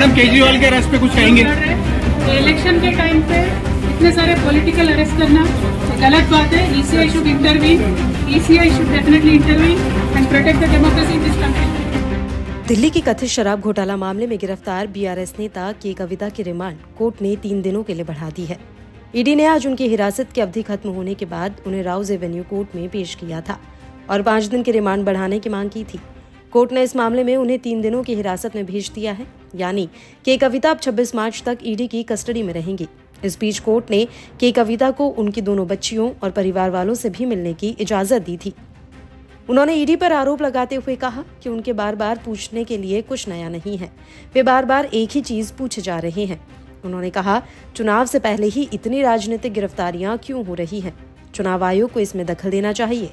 Madam Kejriwal के arrest पे कुछ कहेंगे? इलेक्शन के टाइम पे इतने सारे पॉलिटिकल अरेस्ट करना गलत बात है। ECI should intervene, ECI should definitely intervene and protect the democracy in this country. Delhi के कथित शराब घोटाला मामले में गिरफ्तार बीआरएस नेता के कविता की रिमांड कोर्ट ने 3 दिनों के लिए बढ़ा दी है। ईडी ने आज उनकी हिरासत की अवधि खत्म होने के बाद उन्हें राउज एवेन्यू कोर्ट में पेश किया था और 5 दिन की रिमांड बढ़ाने की मांग की थी। कोर्ट ने इस मामले में उन्हें 3 दिनों की हिरासत में भेज दिया है, यानी के कविता अब 26 मार्च तक ईडी की कस्टडी में रहेंगी। इस बीच कोर्ट ने के कविता को उनकी दोनों बच्चियों और परिवार वालों से भी मिलने की इजाजत दी थी। उन्होंने ईडी पर आरोप लगाते हुए कहा कि उनके बार बार पूछने के लिए कुछ नया नहीं है, वे बार बार एक ही चीज पूछे जा रहे हैं। उन्होंने कहा, चुनाव से पहले ही इतनी राजनीतिक गिरफ्तारियां क्यों हो रही हैं? चुनाव आयोग को इसमें दखल देना चाहिए।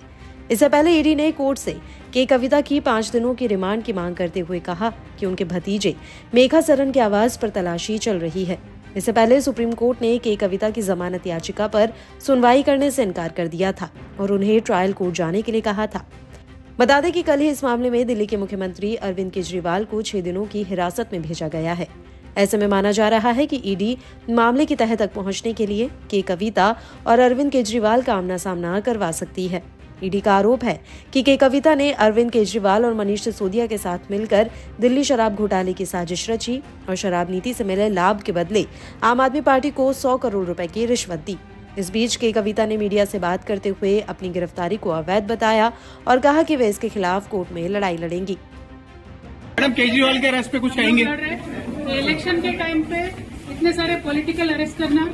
इससे पहले ईडी ने कोर्ट से के कविता की 5 दिनों की रिमांड की मांग करते हुए कहा कि उनके भतीजे मेघा सरन के आवास पर तलाशी चल रही है। इससे पहले सुप्रीम कोर्ट ने के कविता की जमानत याचिका पर सुनवाई करने से इनकार कर दिया था और उन्हें ट्रायल कोर्ट जाने के लिए कहा था। बता दें कि कल ही इस मामले में दिल्ली के मुख्यमंत्री अरविंद केजरीवाल को 6 दिनों की हिरासत में भेजा गया है। ऐसे में माना जा रहा है कि ईडी मामले की तह तक पहुंचने के लिए के कविता और अरविंद केजरीवाल का आमना सामना करवा सकती है। ईडी का आरोप है कि के कविता ने अरविंद केजरीवाल और मनीष सिसोदिया के साथ मिलकर दिल्ली शराब घोटाले की साजिश रची और शराब नीति से मिले लाभ के बदले आम आदमी पार्टी को 100 करोड़ रुपए की रिश्वत दी। इस बीच के कविता ने मीडिया से बात करते हुए अपनी गिरफ्तारी को अवैध बताया और कहा कि वे इसके खिलाफ कोर्ट में लड़ाई लड़ेंगी। मैडम केजरीवाल के अरेस्ट पे कुछ कहेंगे? इलेक्शन के टाइम पे इतने सारे पॉलिटिकल अरेस्ट करना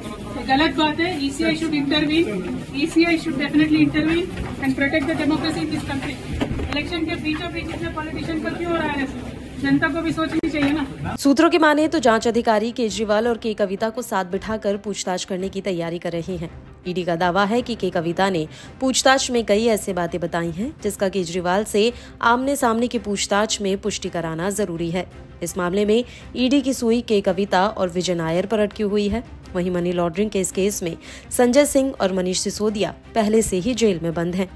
गलत बात है। ECI should intervene, ECI should definitely intervene and protect the democracy in this country. Election के बीचों बीच इतने पॉलिटिशियन पर क्यों हो रहा है? जनता को भी सोचनी चाहिए ना। सूत्रों की माने तो जांच अधिकारी केजरीवाल और के कविता को साथ बिठाकर पूछताछ करने की तैयारी कर रहे हैं। ईडी का दावा है कि के कविता ने पूछताछ में कई ऐसी बातें बताई हैं जिसका केजरीवाल से आमने सामने की पूछताछ में पुष्टि कराना जरूरी है। इस मामले में ईडी की सुई के कविता और विजय नायर पर अटकी हुई है। वहीं मनी लॉन्ड्रिंग के इस केस में संजय सिंह और मनीष सिसोदिया पहले से ही जेल में बंद हैं।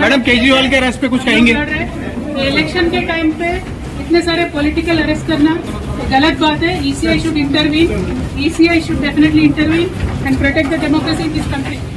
मैडम केजरीवाल के अरेस्ट पे कुछ कहेंगे? इलेक्शन के टाइम पे इतने सारे पॉलिटिकल अरेस्ट करना गलत बात है। ECI should intervene, ECI should definitely intervene and protect the democracy in this country.